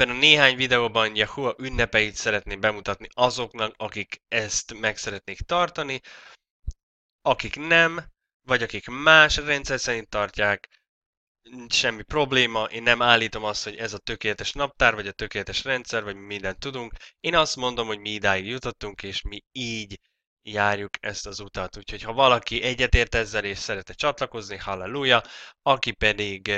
Ebben a néhány videóban Yahuwah ünnepeit szeretném bemutatni azoknak, akik ezt meg szeretnék tartani, akik nem, vagy akik más rendszer szerint tartják, semmi probléma, én nem állítom azt, hogy ez a tökéletes naptár, vagy a tökéletes rendszer, vagy mindent tudunk. Én azt mondom, hogy mi idáig jutottunk, és mi így járjuk ezt az utat. Úgyhogy ha valaki egyetért ezzel és szeretne csatlakozni, halleluja, aki pedig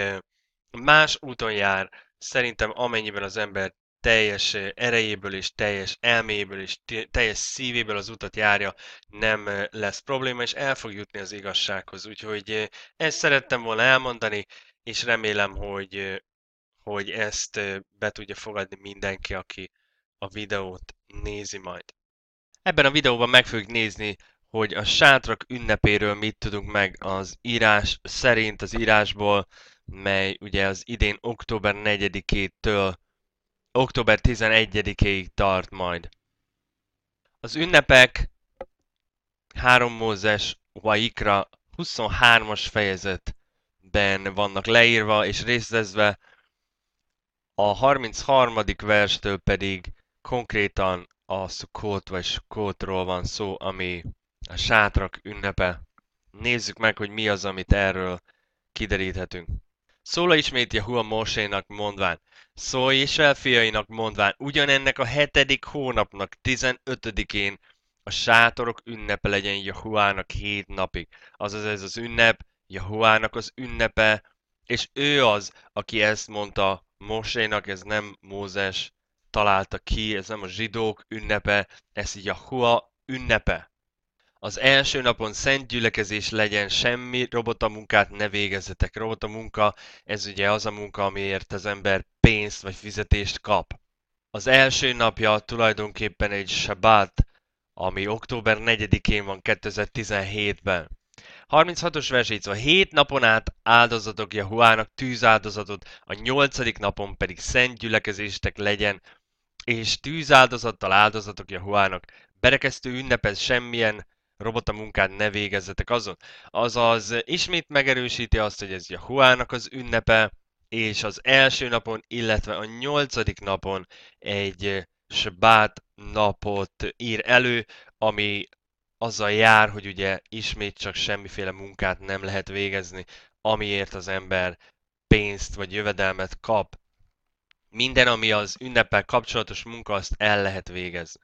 más úton jár, szerintem amennyiben az ember teljes erejéből és teljes elméjéből és teljes szívéből az utat járja, nem lesz probléma, és el fog jutni az igazsághoz. Úgyhogy ezt szerettem volna elmondani, és remélem, hogy ezt be tudja fogadni mindenki, aki a videót nézi majd. Ebben a videóban meg fogjuk nézni, hogy a sátrak ünnepéről mit tudunk meg az írás szerint, az írásból, mely ugye az idén október 4-től október 11-ig tart majd. Az ünnepek 3 Mózes Vaikra 23-as fejezetben vannak leírva és részletezve, a 33. verstől pedig konkrétan a Szukkót vagy Sukkótról van szó, ami a sátrak ünnepe. Nézzük meg, hogy mi az, amit erről kideríthetünk. Szóla ismét Yahuwah Mósénak mondván, szólj Izrael fiainak mondván, ugyanennek a 7. hónapnak 15-én a sátorok ünnepe legyen Yahuwahnak 7 napig. Azaz ez az ünnep Yahuwahnak az ünnepe, és ő az, aki ezt mondta Mósénak, ez nem Mózes találta ki, ez nem a zsidók ünnepe, ez Yahuwah ünnepe. Az első napon szent gyülekezés legyen, semmi robotamunkát ne végezzetek. Robotamunka, ez ugye az a munka, amiért az ember pénzt vagy fizetést kap. Az első napja tulajdonképpen egy sabbat, ami október 4-én van 2017-ben. 36-os versét, szóval 7 napon át áldozatok Yahuwahnak tűzáldozatot, a 8. napon pedig szent gyülekezéstek legyen, és tűzáldozattal áldozatok Yahuwahnak. Berekesztő ünnepez, semmilyen robotamunkát ne végezzetek azon. Azaz ismét megerősíti azt, hogy ez Yahuwahnak az ünnepe, és az első napon, illetve a 8. napon egy sabbat napot ír elő, ami azzal jár, hogy ugye ismét csak semmiféle munkát nem lehet végezni, amiért az ember pénzt vagy jövedelmet kap. Minden, ami az ünneppel kapcsolatos munka, azt el lehet végezni.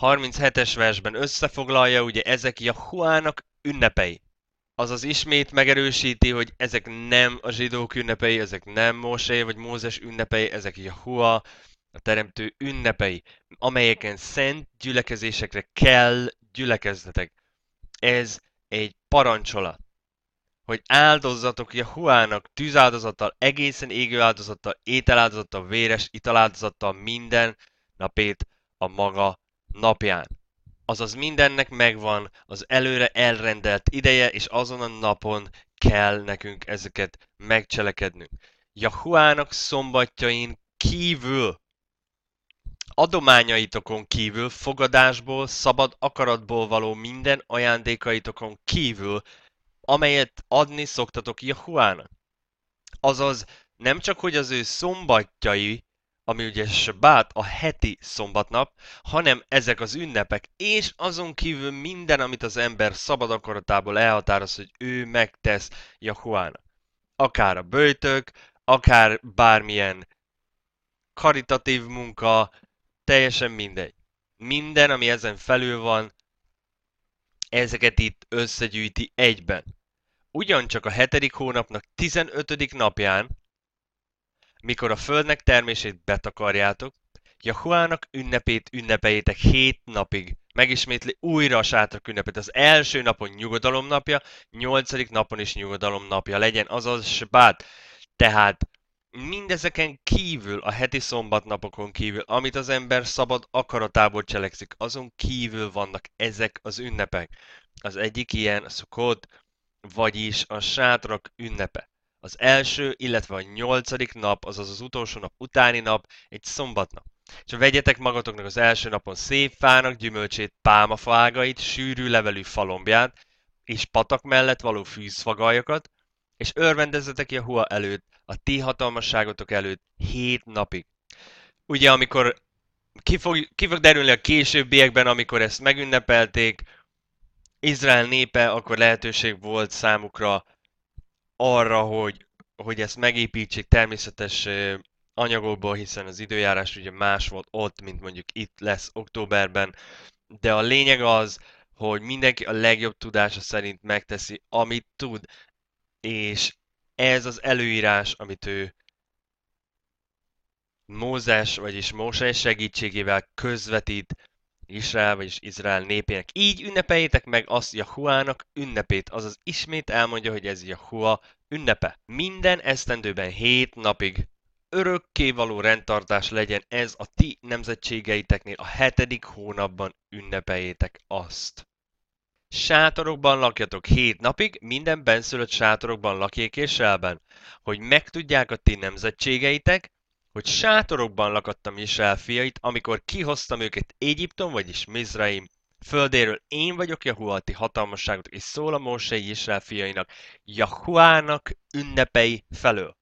37-es versben összefoglalja, ugye ezek Yahuwahnak ünnepei. Azaz ismét megerősíti, hogy ezek nem a zsidók ünnepei, ezek nem Mósé vagy Mózes ünnepei, ezek Yahuwah, a teremtő ünnepei, amelyeken szent gyülekezésekre kell gyülekeznetek. Ez egy parancsolat, hogy áldozzatok Yahuwahnak tűzáldozattal, egészen égő áldozattal, ételáldozattal, véres italáldozattal minden napét a maga napján. Azaz mindennek megvan az előre elrendelt ideje, és azon a napon kell nekünk ezeket megcselekednünk. Yahuwahnak szombatjain kívül, adományaitokon kívül, fogadásból, szabad akaratból való minden ajándékaitokon kívül, amelyet adni szoktatok Yahuwahnak. Azaz nem csak, hogy az ő szombatjai, ami ugye sabbat, a heti szombatnap, hanem ezek az ünnepek, és azon kívül minden, amit az ember szabad akaratából elhatároz, hogy ő megtesz Yahuwahnak. Akár a böjtök, akár bármilyen karitatív munka, teljesen mindegy. Minden, ami ezen felül van, ezeket itt összegyűjti egyben. Ugyancsak a 7. hónapnak 15. napján, mikor a földnek termését betakarjátok, Yahuwahnak ünnepét ünnepeljétek 7 napig. Megismétli újra a sátrak ünnepét. Az első napon nyugodalom napja, 8. napon is nyugodalom napja legyen, azaz sabbat. Tehát mindezeken kívül, a heti szombatnapokon kívül, amit az ember szabad akaratából cselekszik, azon kívül vannak ezek az ünnepek. Az egyik ilyen a Szukkót, vagyis a sátrak ünnepe. Az első, illetve a 8. nap, azaz az utolsó nap utáni nap, egy szombatnap. És vegyetek magatoknak az első napon szép fának gyümölcsét, pálmafa ágait, sűrű levelű falombját, és patak mellett való fűzfagaljakat, és örvendezzetek Yahuwah előtt, a ti hatalmasságotok előtt 7 napig. ugye amikor ki fog derülni a későbbiekben, amikor ezt megünnepelték, Izrael népe, akkor lehetőség volt számukra arra, hogy ezt megépítsék természetes anyagokból, hiszen az időjárás ugye más volt ott, mint mondjuk itt lesz októberben, de a lényeg az, hogy mindenki a legjobb tudása szerint megteszi, amit tud, és ez az előírás, amit ő Mózes, vagyis Mósej segítségével közvetít Izrael, vagyis Izrael népének. Így ünnepeljétek meg azt Jahuának ünnepét, azaz ismét elmondja, hogy ez Jahua ünnepe. Minden esztendőben 7 napig örökkévaló rendtartás legyen ez a ti nemzetségeiteknél, a 7. hónapban ünnepeljétek azt. Sátorokban lakjatok 7 napig, minden benszülött sátorokban lakjék Izraelben, hogy megtudják a ti nemzetségeitek, hogy sátorokban lakattam Izrael fiait, amikor kihoztam őket Egyiptom, vagyis Mizraim földéről. Én vagyok Jahua, a ti hatalmasságotok, és szól a Mósei Izrael fiainak Jahuának ünnepei felől.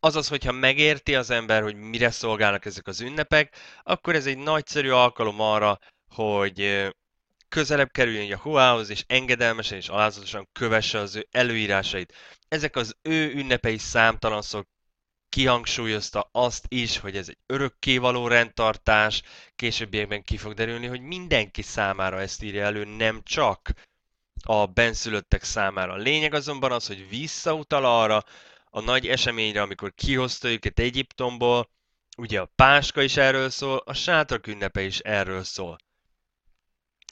Azaz, hogyha megérti az ember, hogy mire szolgálnak ezek az ünnepek, akkor ez egy nagyszerű alkalom arra, hogy közelebb kerüljön Jahuához, és engedelmesen és alázatosan kövesse az ő előírásait. Ezek az ő ünnepei számtalanszor kihangsúlyozta azt is, hogy ez egy örökkévaló rendtartás, későbbiekben ki fog derülni, hogy mindenki számára ezt írja elő, nem csak a benszülöttek számára. A lényeg azonban az, hogy visszautal arra a nagy eseményre, amikor kihozta őket Egyiptomból, ugye a Páska is erről szól, a sátrak ünnepe is erről szól.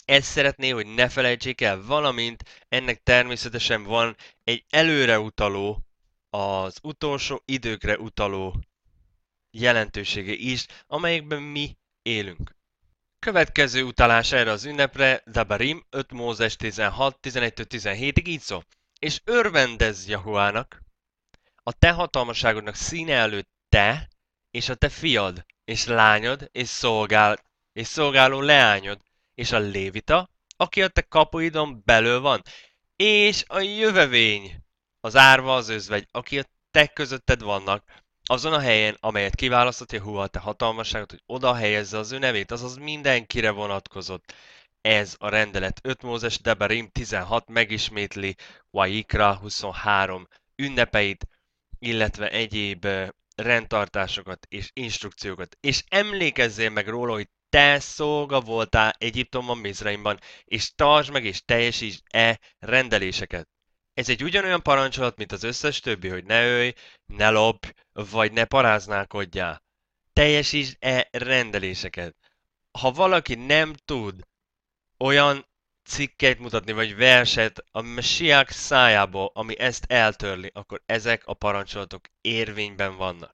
Ezt szeretné, hogy ne felejtsék el, valamint ennek természetesen van egy előreutaló, az utolsó időkre utaló jelentősége is, amelyekben mi élünk. Következő utalás erre az ünnepre, Debarim 5 Mózes 16, 11-17-ig így szól. És örvendezz Jahuának, a te hatalmasságodnak színe előtt te, és a te fiad, és lányod, és szolgáló leányod, és a lévita, aki a te kapuidon belül van, és a jövevény, az árva, az özvegy, aki a te közötted vannak, azon a helyen, amelyet kiválasztott Jahua, te hatalmasságot, hogy oda helyezze az ő nevét, azaz mindenkire vonatkozott. Ez a rendelet 5 Mózes Debarim 16 megismétli Vayikra 23 ünnepeit, illetve egyéb rendtartásokat és instrukciókat. És emlékezzél meg róla, hogy te szolga voltál Egyiptomban, Mizraimban, és tartsd meg és teljesítsd e rendeléseket. Ez egy ugyanolyan parancsolat, mint az összes többi, hogy ne ölj, ne lopj, vagy ne paráználkodjál. Teljesítsd e rendeléseket. Ha valaki nem tud olyan cikket mutatni, vagy verset a Mesiák szájából, ami ezt eltörli, akkor ezek a parancsolatok érvényben vannak.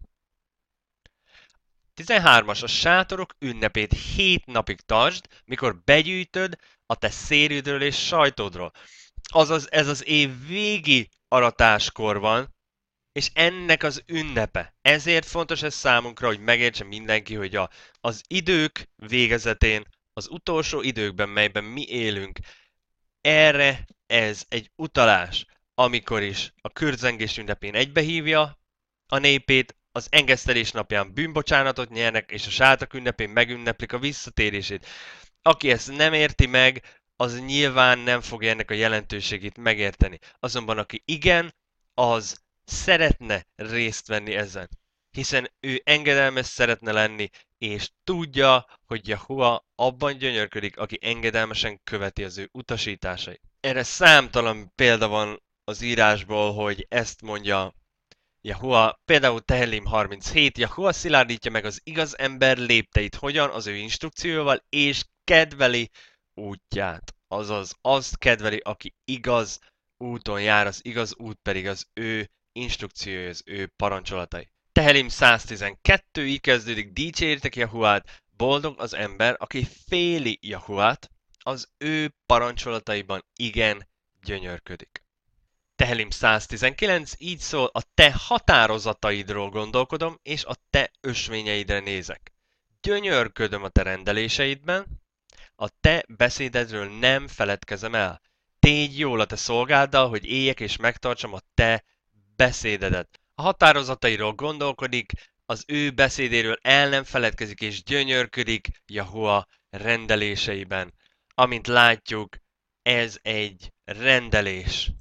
13-as. A sátorok ünnepét 7 napig tartsd, mikor begyűjtöd a te szérűdről és sajtodról. Azaz ez az év végi aratáskor van, és ennek az ünnepe. Ezért fontos ez számunkra, hogy megértse mindenki, hogy az idők végezetén, az utolsó időkben, melyben mi élünk, erre ez egy utalás, amikor is a kürdzengés ünnepén egybehívja a népét, az engesztelés napján bűnbocsánatot nyernek, és a sátrak ünnepén megünneplik a visszatérését. Aki ezt nem érti meg, az nyilván nem fogja ennek a jelentőségét megérteni. Azonban aki igen, az szeretne részt venni ezen. Hiszen ő engedelmes szeretne lenni, és tudja, hogy Jahua abban gyönyörködik, aki engedelmesen követi az ő utasításait. Erre számtalan példa van az írásból, hogy ezt mondja Jahua, például Tehelim 37, Jahua szilárdítja meg az igaz ember lépteit, hogyan az ő instrukcióval, és kedveli útját. Azaz azt kedveli, aki igaz úton jár, az igaz út pedig az ő instrukciója, az ő parancsolatai. Tehelim 112 így kezdődik, dicsértek Jahuát, boldog az ember, aki féli Jahuát, az ő parancsolataiban igen gyönyörködik. Tehelim 119 így szól, a te határozataidról gondolkodom, és a te ösvényeidre nézek. Gyönyörködöm a te rendeléseidben, a te beszédedről nem feledkezem el. Tégy jól a te szolgáddal, hogy éljek és megtartsam a te beszédedet. A határozatairól gondolkodik, az ő beszédéről el nem feledkezik és gyönyörködik Jahua rendeléseiben. Amint látjuk, ez egy rendelés.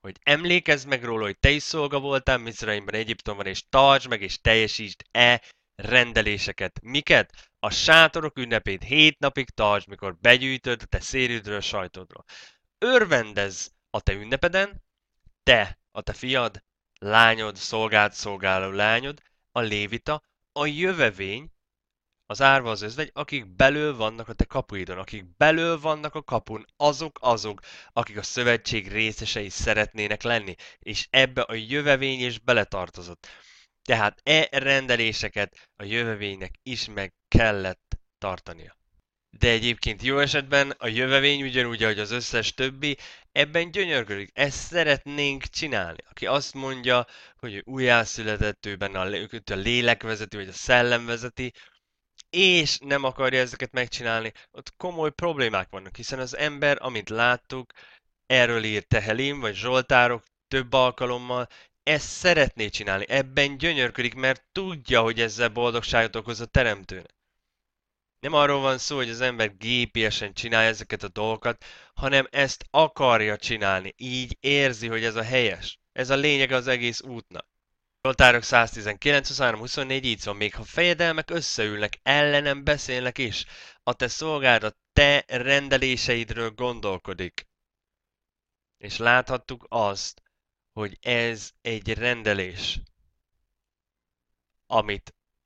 Hogy emlékezz meg róla, hogy te is szolga voltál Mizraimban, Egyiptomban, és tartsd meg és teljesítsd e rendeléseket. Miket? A sátorok ünnepét 7 napig tartsd, mikor begyűjtöd a te szélüdről a sajtodról. Örvendezz a te ünnepeden, te, a te fiad, lányod, szolgáló lányod, a lévita, a jövevény, az árva az özvegy, akik belül vannak a te kapuidon, akik belül vannak a kapun, azok, akik a szövetség részesei szeretnének lenni, és ebbe a jövevény is beletartozott. Tehát e rendeléseket a jövevénynek is meg kellett tartania. De egyébként jó esetben a jövevény ugyanúgy, ahogy az összes többi, ebben gyönyörködik. Ezt szeretnénk csinálni. Aki azt mondja, hogy ő újjászületett, ő benne a lélek vezeti, vagy a szellem vezeti, és nem akarja ezeket megcsinálni, ott komoly problémák vannak, hiszen az ember, amit láttuk, erről ír Tehelim, vagy Zsoltárok több alkalommal, ezt szeretné csinálni, ebben gyönyörködik, mert tudja, hogy ezzel boldogságot okoz a teremtőnek. Nem arról van szó, hogy az ember gépiesen csinálja ezeket a dolgokat, hanem ezt akarja csinálni, így érzi, hogy ez a helyes. Ez a lényeg az egész útnak. Zsoltárok 119-23-24 így szól, még ha fejedelmek összeülnek, ellenem beszélnek is, a te szolgád a te rendeléseidről gondolkodik. És láthattuk azt, hogy ez egy rendelés,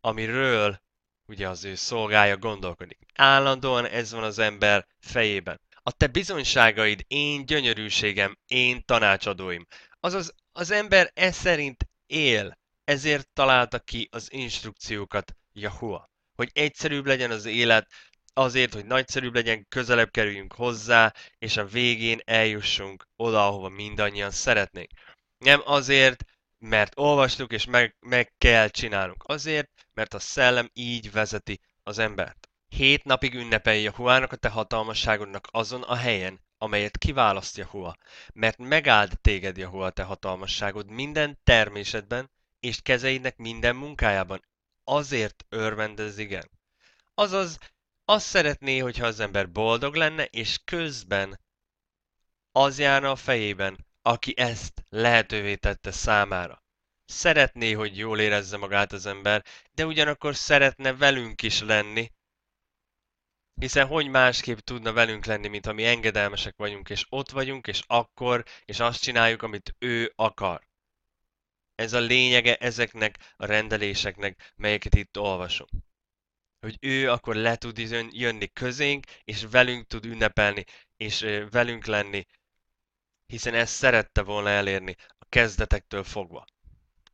amiről ugye az ő szolgája gondolkodik. Állandóan ez van az ember fejében. A te bizonyságaid, én gyönyörűségem, én tanácsadóim. Azaz az ember ez szerint él, ezért találta ki az instrukciókat Jahua. Hogy egyszerűbb legyen az élet, azért, hogy nagyszerűbb legyen, közelebb kerüljünk hozzá, és a végén eljussunk oda, ahova mindannyian szeretnénk. Nem azért, mert olvastuk és meg kell csinálnunk. Azért, mert a szellem így vezeti az embert. 7 napig ünnepelj Jahuának a te hatalmasságodnak azon a helyen, amelyet kiválaszt Jahua. Mert megáld téged Jahua a te hatalmasságod minden termésedben, és kezeidnek minden munkájában. Azért örvendezz, igen. Azaz, azt szeretné, hogyha az ember boldog lenne, és közben az járna a fejében, aki ezt lehetővé tette számára. Szeretné, hogy jól érezze magát az ember, de ugyanakkor szeretne velünk is lenni, hiszen hogy másképp tudna velünk lenni, mint ha mi engedelmesek vagyunk, és ott vagyunk, és azt csináljuk, amit ő akar. Ez a lényege ezeknek a rendeléseknek, melyeket itt olvasom. Hogy ő akkor le tud jönni közénk, és velünk tud ünnepelni, és velünk lenni, hiszen ezt szerette volna elérni a kezdetektől fogva.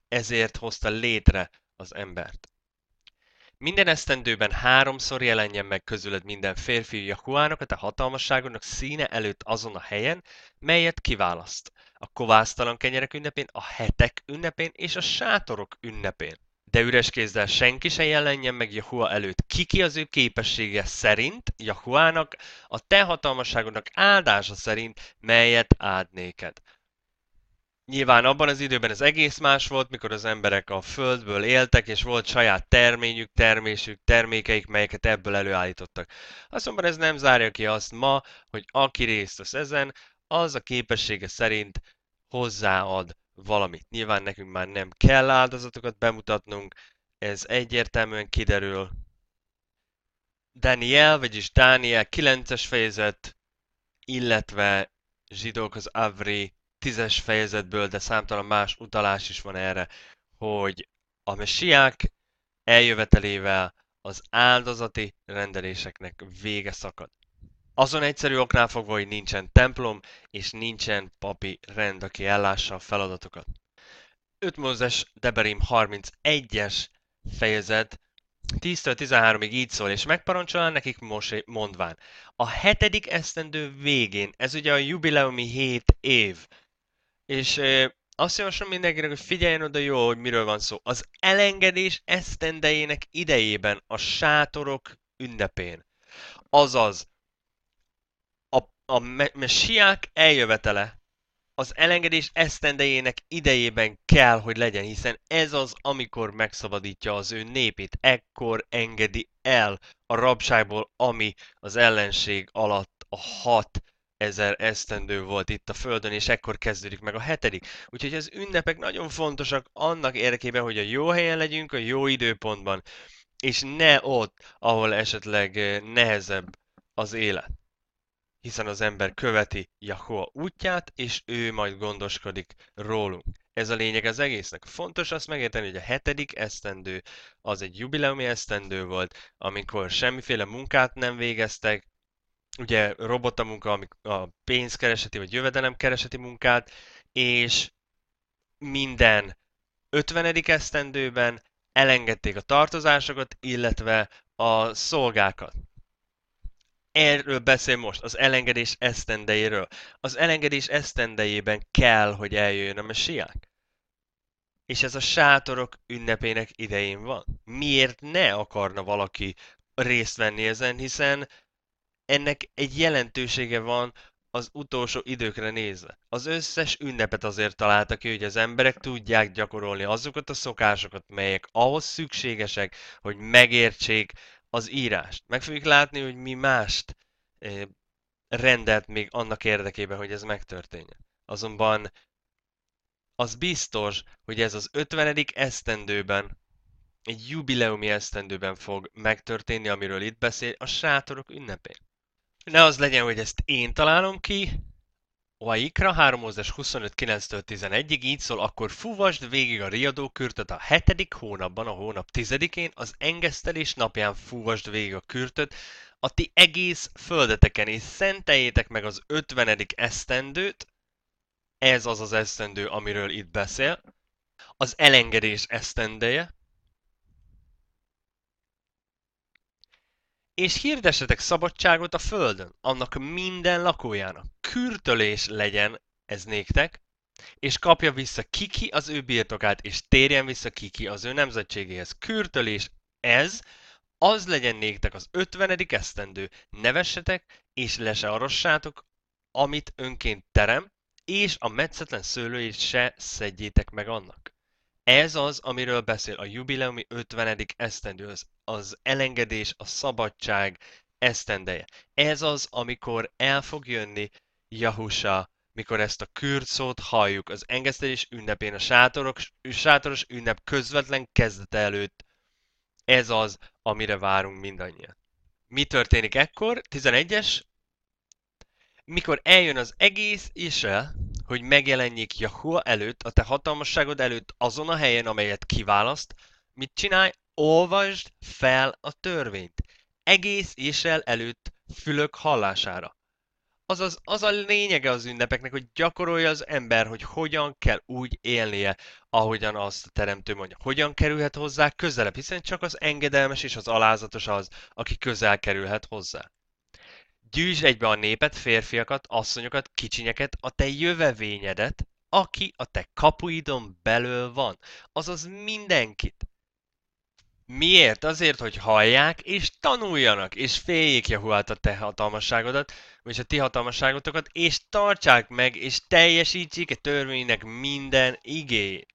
Ezért hozta létre az embert. Minden esztendőben 3-szor jelenjen meg közüled minden férfi Jahuának, a te hatalmasságodnak színe előtt azon a helyen, melyet kiválaszt. A kovásztalan kenyerek ünnepén, a hetek ünnepén és a sátorok ünnepén. De üres kézzel senki se jelenjen meg Jahua előtt, ki az ő képessége szerint, Jahuának, a te hatalmasságodnak áldása szerint, melyet áld néked. Nyilván abban az időben ez egész más volt, mikor az emberek a földből éltek, és volt saját terményük, termékeik, melyeket ebből előállítottak. Azonban ez nem zárja ki azt ma, hogy aki részt vesz ezen, az a képessége szerint hozzáad valamit. Nyilván nekünk már nem kell áldozatokat bemutatnunk, ez egyértelműen kiderül. Dániel 9-es fejezet, illetve zsidók az Avri 10-es fejezetből, de számtalan más utalás is van erre, hogy a Mesiák eljövetelével az áldozati rendeléseknek vége szakad. Azon egyszerű oknál fogva, hogy nincsen templom, és nincsen papi rend, aki ellássa a feladatokat. 5 Mózes Deberim 31-es fejezet 10-13-ig így szól, és megparancsolál nekik Mózes mondván. A 7. esztendő végén, ez ugye a jubileumi 7 év, és azt javaslom mindenkinek, hogy figyeljen oda jó, hogy miről van szó. Az elengedés esztendejének idejében, a sátorok ünnepén. Azaz, a Mesiák eljövetele az elengedés esztendejének idejében kell, hogy legyen, hiszen ez az, amikor megszabadítja az ő népét, ekkor engedi el a rabságból, ami az ellenség alatt a 6000 esztendő volt itt a Földön, és ekkor kezdődik meg a 7. Úgyhogy az ünnepek nagyon fontosak annak érdekében, hogy a jó helyen legyünk, a jó időpontban, és ne ott, ahol esetleg nehezebb az élet. Hiszen az ember követi Jahó útját, és ő majd gondoskodik rólunk. Ez a lényeg az egésznek. Fontos azt megérteni, hogy a 7. esztendő az egy jubileumi esztendő volt, amikor semmiféle munkát nem végeztek, ugye robotamunka, a pénzkereseti vagy jövedelemkereseti munkát, és minden 50. esztendőben elengedték a tartozásokat, illetve a szolgákat. Erről beszél most, az elengedés esztendejéről. Az elengedés esztendejében kell, hogy eljöjjön a Mesiás. És ez a sátorok ünnepének idején van. Miért ne akarna valaki részt venni ezen, hiszen ennek egy jelentősége van az utolsó időkre nézve. Az összes ünnepet azért találtak ki, hogy az emberek tudják gyakorolni azokat a szokásokat, melyek ahhoz szükségesek, hogy megértsék az írást. Meg fogjuk látni, hogy mi mást rendelt még annak érdekében, hogy ez megtörténjen. Azonban az biztos, hogy ez az 50. esztendőben, egy jubileumi esztendőben fog megtörténni, amiről itt beszél, a sátorok ünnepén. Ne az legyen, hogy ezt én találom ki. Vaikra 3:25-9-11-ig így szól, akkor fúvasd végig a riadókürtöt a 7. hónapban, a hónap 10-én, az engesztelés napján fúvasd végig a kürtöt a ti egész földeteken, és szenteljétek meg az 50. esztendőt, ez az az esztendő, amiről itt beszél, az elengedés esztendeje, és hirdessetek szabadságot a földön, annak minden lakójának. Kürtölés legyen ez néktek, és kapja vissza kiki az ő birtokát, és térjen vissza kiki az ő nemzetségéhez. Kürtölés ez, az legyen néktek az 50. esztendő. Ne vessetek, és le se arassátok, amit önként terem, és a metszetlen szőlőjét se szedjétek meg annak. Ez az, amiről beszél a jubileumi 50. esztendő, az elengedés, a szabadság esztendeje. Ez az, amikor el fog jönni Jahusha, mikor ezt a kürt szót halljuk az engesztelés ünnepén, a sátoros ünnep közvetlen kezdete előtt. Ez az, amire várunk mindannyian. Mi történik ekkor? 11-es. Mikor eljön az egész Izrael, hogy megjelenjék Jahó előtt, a te hatalmasságod előtt azon a helyen, amelyet kiválaszt, mit csinálj? Olvasd fel a törvényt. Egész Izrael előtt fülök hallására. Azaz az a lényege az ünnepeknek, hogy gyakorolja az ember, hogy hogyan kell úgy élnie, ahogyan azt a teremtő mondja. Hogyan kerülhet hozzá közelebb, hiszen csak az engedelmes és az alázatos az, aki közel kerülhet hozzá. Gyűjtsd egybe a népet, férfiakat, asszonyokat, kicsinyeket, a te jövevényedet, aki a te kapuidon belül van. Azaz mindenkit. Miért? Azért, hogy hallják és tanuljanak, és féljék Jahuát, a te hatalmasságodat, és a ti hatalmasságotokat, és tartsák meg, és teljesítsék a törvénynek minden igéjét.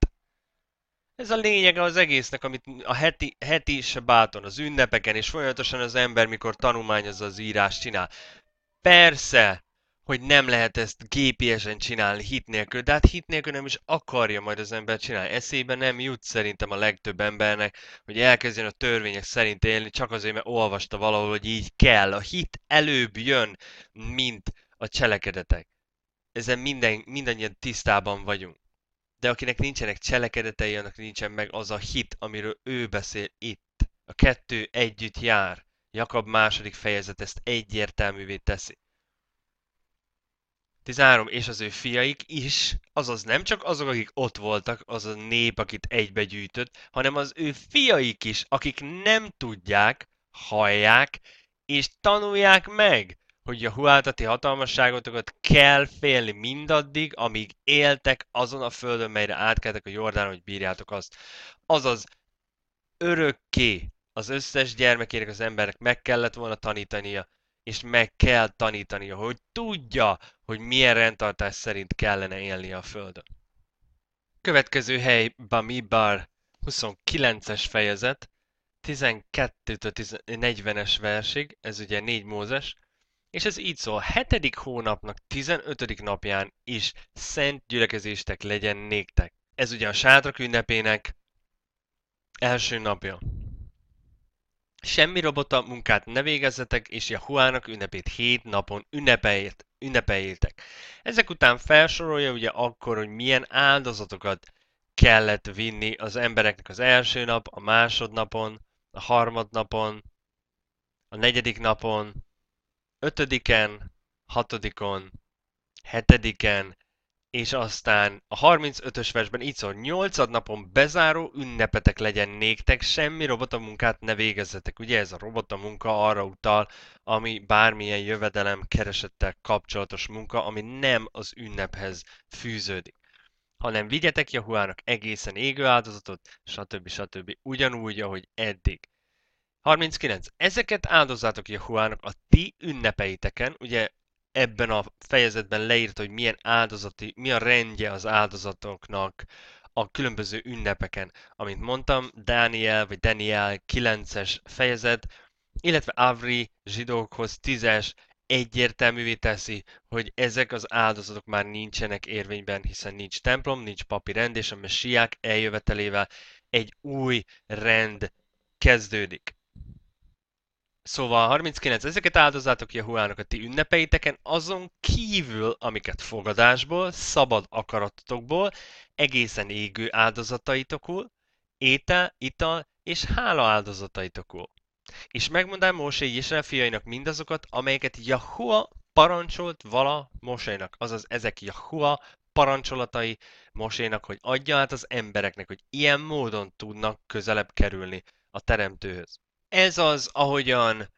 Ez a lényege az egésznek, amit a heti sebáton, az ünnepeken, és folyamatosan az ember, mikor tanulmányozza az írást, csinál. Persze, hogy nem lehet ezt gépiesen csinálni hit nélkül, de hát hit nélkül nem is akarja majd az ember csinálni. Eszébe nem jut szerintem a legtöbb embernek, hogy elkezdjen a törvények szerint élni, csak azért, mert olvasta valahol, hogy így kell. A hit előbb jön, mint a cselekedetek. Ezen mindannyian tisztában vagyunk. De akinek nincsenek cselekedetei, annak nincsen meg az a hit, amiről ő beszél itt. A kettő együtt jár. Jakab 2. fejezet ezt egyértelművé teszi. 13. És az ő fiaik is, azaz nem csak azok, akik ott voltak, az a nép, akit egybegyűjtött, hanem az ő fiaik is, akik nem tudják, hallják és tanulják meg, hogy a huáltati hatalmasságotokat kell félni mindaddig, amíg éltek azon a földön, melyre átkeltek a Jordán, hogy bírjátok azt. Azaz örökké az összes gyermekének, az embernek meg kellett volna tanítania és meg kell tanítania, hogy tudja, hogy milyen rendtartás szerint kellene élni a Földön. Következő hely Bamidbar 29-es fejezet, 12-40-es versig, ez ugye 4 Mózes, és ez így szól: 7. hónapnak 15. napján is szent gyülekezéstek legyen néktek. Ez ugye a sátrak ünnepének első napja. Semmi robota munkát ne végezzetek, és Jehovának ünnepét 7 napon ünnepeljétek. Ezek után felsorolja ugye akkor, hogy milyen áldozatokat kellett vinni az embereknek az első nap, a másodnapon, a harmadnapon, a negyedik napon, 5-en, 6-on, 7-en, és aztán a 35-ös versben így szól: 8. napon bezáró ünnepetek legyen néktek, semmi robotamunkát ne végezzetek. Ugye ez a robotamunka arra utal, ami bármilyen jövedelem keresettel kapcsolatos munka, ami nem az ünnephez fűződik. Hanem vigyetek Jehovának egészen égő áldozatot, stb. Stb. Ugyanúgy, ahogy eddig. 39. Ezeket áldozzátok Jehovának a ti ünnepeiteken, ugye ebben a fejezetben leírta, hogy mi a rendje az áldozatoknak a különböző ünnepeken. Amint mondtam, Dániel 9-es fejezet, illetve Avri zsidókhoz 10-es egyértelművé teszi, hogy ezek az áldozatok már nincsenek érvényben, hiszen nincs templom, nincs papi rend, és a messiák eljövetelével egy új rend kezdődik. Szóval 39. Ezeket áldozzátok Jehovának a ti ünnepeiteken, azon kívül, amiket fogadásból, szabad akaratotokból, egészen égő áldozataitokul, étel, ital és hála áldozataitokul. És megmondám Mósé Izrael fiainak mindazokat, amelyeket Jahua parancsolt vala Mósénak, azaz ezek Jahua parancsolatai Mósénak, hogy adja át az embereknek, hogy ilyen módon tudnak közelebb kerülni a teremtőhöz. Ez az, ahogyan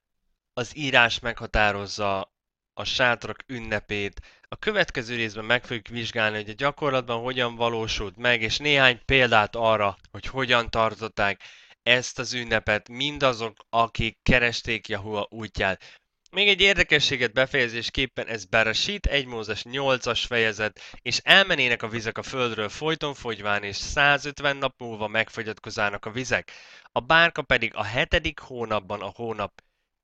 az írás meghatározza a sátrak ünnepét. A következő részben meg fogjuk vizsgálni, hogy a gyakorlatban hogyan valósult meg, és néhány példát arra, hogy hogyan tartották ezt az ünnepet mindazok, akik keresték Jahua útját. Még egy érdekességet befejezésképpen, ez Bereshit 1 Mózes 8-as fejezet, és elmenének a vizek a földről folyton fogyván, és 150 nap múlva megfogyatkozának a vizek. A bárka pedig a 7. hónapban, a hónap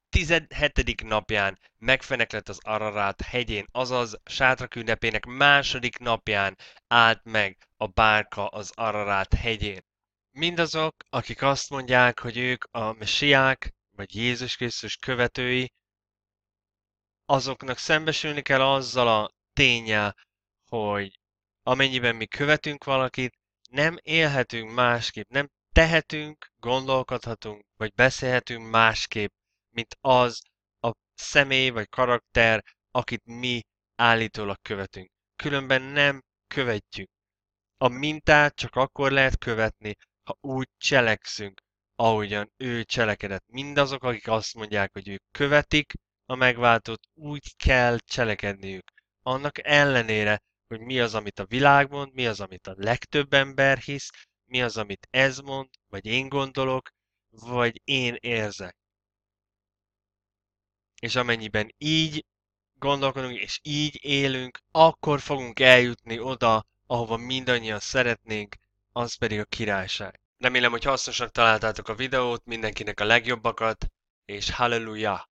17. napján megfeneklett az Ararát hegyén, azaz sátrak ünnepének második napján állt meg a bárka az Ararát hegyén. Mindazok, akik azt mondják, hogy ők a messiák, vagy Jézus Krisztus követői, azoknak szembesülni kell azzal a ténnyel, hogy amennyiben mi követünk valakit, nem élhetünk másképp, nem tehetünk, gondolkodhatunk, vagy beszélhetünk másképp, mint az a személy vagy karakter, akit mi állítólag követünk. Különben nem követjük. A mintát csak akkor lehet követni, ha úgy cselekszünk, ahogyan ő cselekedett. Mindazok, akik azt mondják, hogy ők követik a megváltót, úgy kell cselekedniük. Annak ellenére, hogy mi az, amit a világ mond, mi az, amit a legtöbb ember hisz, mi az, amit ez mond, vagy én gondolok, vagy én érzek. És amennyiben így gondolkodunk, és így élünk, akkor fogunk eljutni oda, ahova mindannyian szeretnénk, az pedig a királyság. Remélem, hogy hasznosak találtátok a videót, mindenkinek a legjobbakat, és halleluja!